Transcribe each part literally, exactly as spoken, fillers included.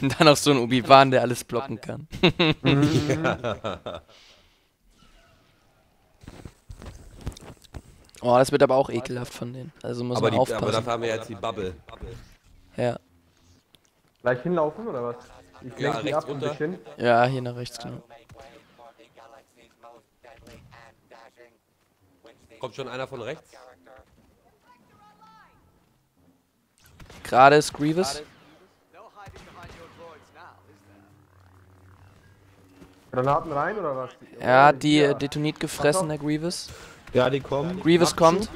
Und dann auch so ein Obi-Wan, der alles blocken kann. Ja. Oh, das wird aber auch ekelhaft von denen. Also muss aber man die, aufpassen. Aber dafür haben wir jetzt die Bubble. Ja. Gleich hinlaufen oder was? Ich lenke ja, die ab ein bisschen. Ja, hier nach rechts, genau. Kommt schon einer von rechts? Gerade ist Grievous. Granaten rein oder was? Ja, die ja. Detonit gefressen, der Grievous. Ja, die kommen. Grievous kommt.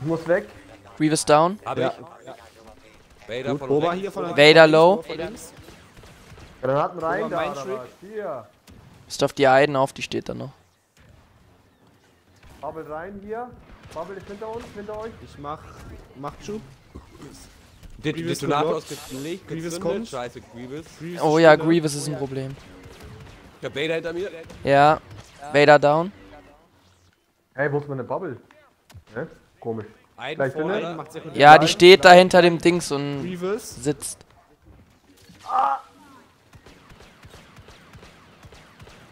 Ich muss weg. Grievous down. Hab ich. Ja. Vader, gut, von Boba hier von Vader low. Granaten rein, Boba da oder was? Hier. Ist auf die Iden auf, die steht da noch. Bubble rein hier. Bubble ist hinter uns, hinter euch. Ich mach... Machtschub. Det Detonator ist gepflegt. Grievous kommt. Scheiße, Grievous. Grievous oh ja, Grievous ist ein Problem. Ich hab Vader hinter mir. Ja. Vader down. Hey, wo ist meine Bubble? Ne? Komisch. Ein vorne, ja, die steht da hinter dem Dings und Grievous sitzt. Ah.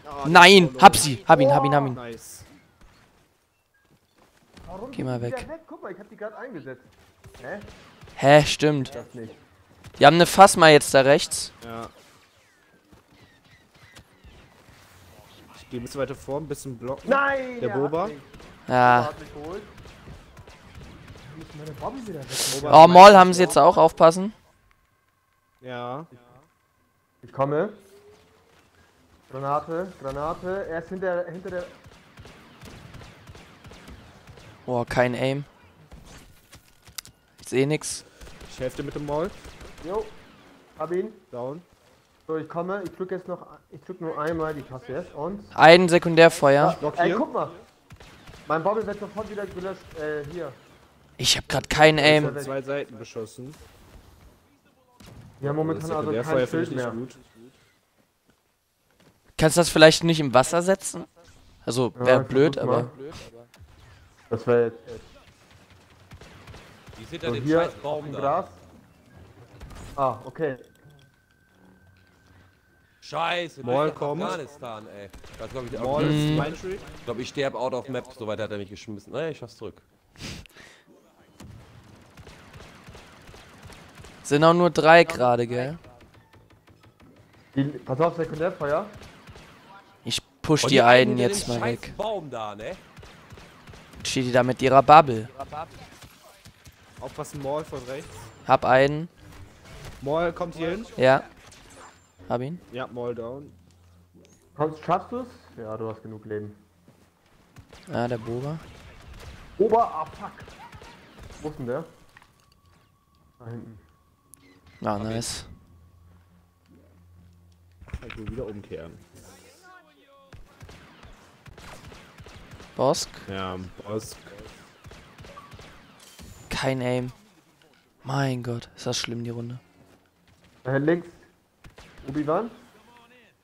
Oh, nein! Hab sie! Hab ihn, oh, hab ihn, hab ihn. Nice. Warum geh mal weg. weg. Guck mal, ich hab die gerade eingesetzt. Hä? Hä, stimmt. Das nicht. Die haben eine Phasma jetzt da rechts. Ja. Ich geh ein bisschen weiter vor, ein bisschen blocken. Nein! Der Boba. Ja. Ah. Oh, Maul haben sie jetzt auch, aufpassen. Ja. Ich komme. Granate, Granate. Er ist hinter, hinter der... Boah, kein Aim. Ich sehe nix. Ich helfe mit dem Maul. Jo. Hab ihn. Down. So, ich komme. Ich drück jetzt noch... Ich drück nur einmal die Taste jetzt und... Ein Sekundärfeuer. Ja, ey, guck mal. Mein Bobble wird sofort wieder gelöscht. Äh, hier. Ich hab grad keinen Aim. Ich hab zwei Seiten beschossen. Ja, momentan also kein Schild mehr. Gut. Kannst du das vielleicht nicht im Wasser setzen? Also, wäre ja, blöd, aber... Das wäre jetzt... Die sind an so, den scheiß Baum da. Gras. Ah, okay. Scheiße, Maul kommt. Afghanistan, ey. Das glaub ich, Maul ist mein Trick. Ich glaube, ich sterbe out of map, soweit hat er mich geschmissen. Naja, ich schaff's zurück. Sind auch nur drei gerade, gell? Die, pass auf, Sekundärfeuer. Ich push die einen jetzt mal weg. Baum da, ne? Steht die da mit ihrer Bubble. Aufpassen, Maul von rechts. Hab einen. Maul kommt hier hin. Ja. Hab ihn. Ja, Maul down. Kommst, schaffst du's? Ja, du hast genug Leben. Ah, der Boba. Boba, ah fuck. Wo ist denn der? Da hinten. Ah, nice. Ich will wieder umkehren. Bossk? Ja, Bossk. Kein Aim. Mein Gott, ist das schlimm, die Runde. Da links. Obi-Wan?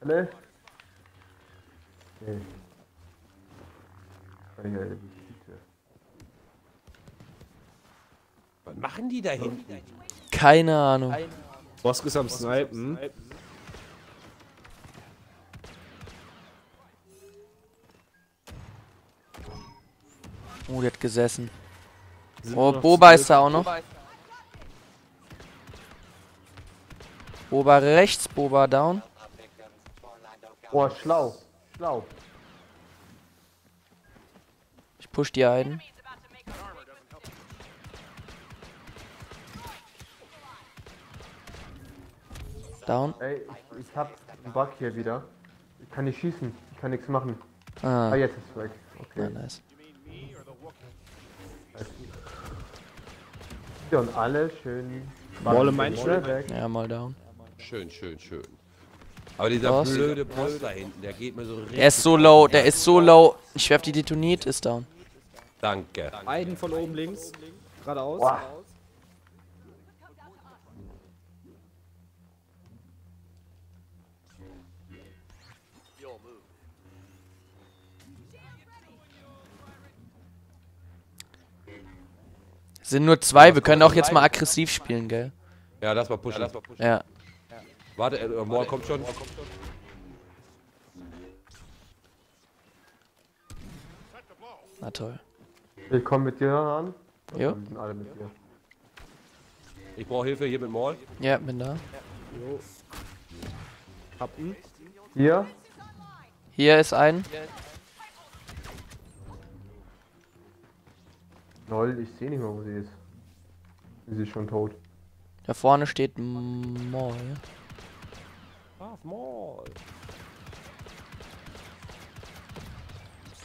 Alle? Nee. Was machen die da hinten? Keine Ahnung. Bossk ist am Snipen. Oh, der hat gesessen. Oh, Boba ist da auch noch. Boba rechts, Boba down. Oh, schlau. Schlau. Ich push die einen. Down. Ey, ich, ich hab einen Bug hier wieder. Ich kann nicht schießen. Ich kann nichts machen. Ah, ah jetzt ist es weg. Okay. Ah, nice. Und alle schön. Maul im Mindschrift. Ja, mal down. Schön, schön, schön. Aber dieser Boss, blöde Boss da hinten, der geht mir so richtig. Der ist so low, der ist so low. Ich werf die Detonit, ist down. Danke. Einen von oben links. Geradeaus. Wow. Sind nur zwei, wir können auch jetzt mal aggressiv spielen, gell? Ja, lass mal pushen. Ja, lass mal pushen. Ja. Warte, äh, Maul kommt schon. Maul kommt schon. Na toll. Ich komm mit dir an. Jo. Wir sind alle mit dir. Ich brauche Hilfe hier mit Maul. Ja, bin da. Jo. Hab ihn. Hier. Hier ist ein. Lol, ich seh nicht mehr, wo sie ist. Sie ist schon tot. Da vorne steht Maul. Ah, Maul.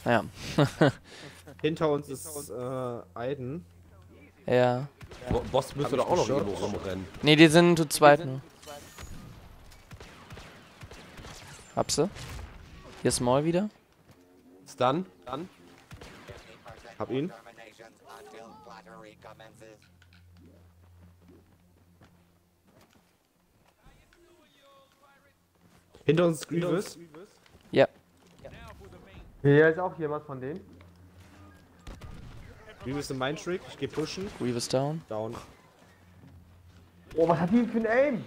Naja. Hinter uns ist äh, Iden. Ja. Bossk müsste doch auch noch irgendwo rumrennen. Ne, die sind zu zweit nur. Hab sie. Hier ist Maul wieder. Stun. Stun. Hab ihn. Hinter uns Grievous. Ja. Hier ist auch jemand von denen. Grievous im Mindtrick, ich geh pushen. Grievous down. Down. Oh, was hat die für ein Aim?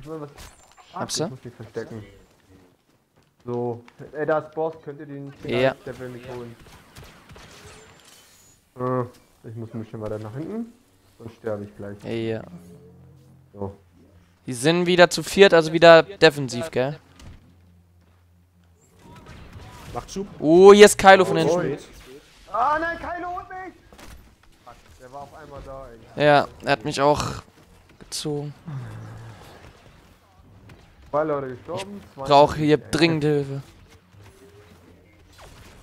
Ich will was. Ach, ich muss die verstecken. So, ey, da ist Bossk, könnt ihr den Finger ansteppen mit holen? Äh, ich muss mich schon weiter nach hinten. Sonst sterbe ich gleich. Ja. Yeah. So. Die sind wieder zu viert, also wieder defensiv, gell? Macht Schub. Oh, hier ist Kylo von hinten. Ah nein, Kylo holt mich! Fuck, der war auf einmal da, ey. Ja, er hat mich auch gezogen. Zwei Leute gestorben. Ich brauche hier dringend Hilfe.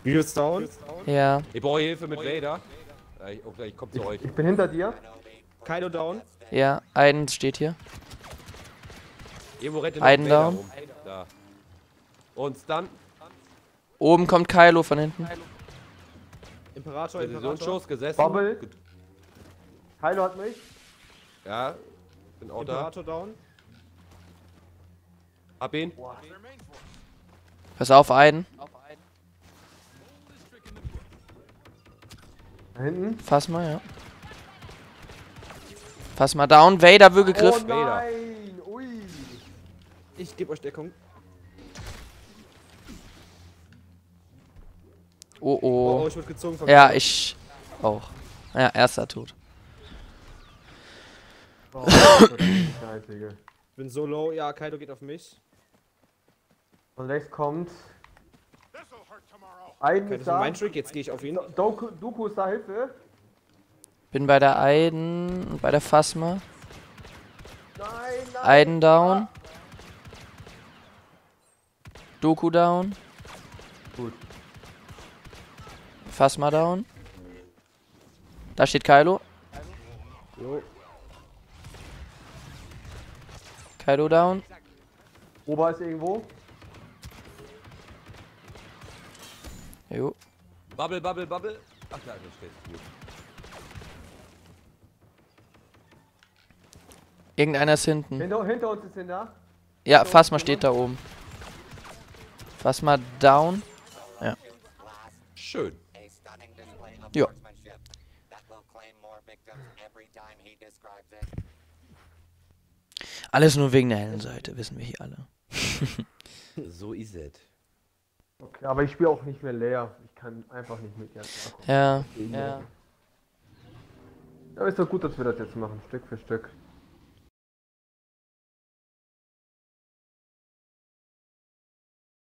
Grievous down? Ja. Ich brauche Hilfe mit Vader. Ich, okay, ich komm zu euch. Ich bin hinter dir. Kylo down? Ja, Iden steht hier. Iden down. Da. Und dann. Oben kommt Kylo von hinten. Imperator, Imperator. Schuss gesessen. Bubble. Kylo hat mich. Ja. Bin auch Imperator da. Down. Hab ihn. Wow. Pass auf, einen. Da hinten. Fass mal, ja. Fass mal down. Vader will gegriffen. Oh nein. Ui. Ich geb euch Deckung. Oh, oh. Oh, ich wurde gezogen von ja, ich auch. Ja, erster Tod. Oh, ich bin so low. Ja, Kylo geht auf mich. Und rechts kommt. Iden ist da. Jetzt gehe ich auf ihn. Dooku, Dooku ist da, Hilfe. Bin bei der Iden und bei der Phasma. Nein, nein. Iden down. Dooku down. Gut. Fass mal down. Da steht Kylo. Jo. Kylo down. Boba ist irgendwo. Jo. Bubble, bubble, bubble. Ach, da steht. Irgendeiner ist hinten. Hinter, hinter uns ist hin da. Ja, Fass mal steht da oben. Fass mal down. Ja. Schön. Ja. Alles nur wegen der hellen Seite, wissen wir hier alle. So ist es. Okay, aber ich spiele auch nicht mehr leer. Ich kann einfach nicht mit. Ja. Ja. Ja. Aber ist doch gut, dass wir das jetzt machen, Stück für Stück.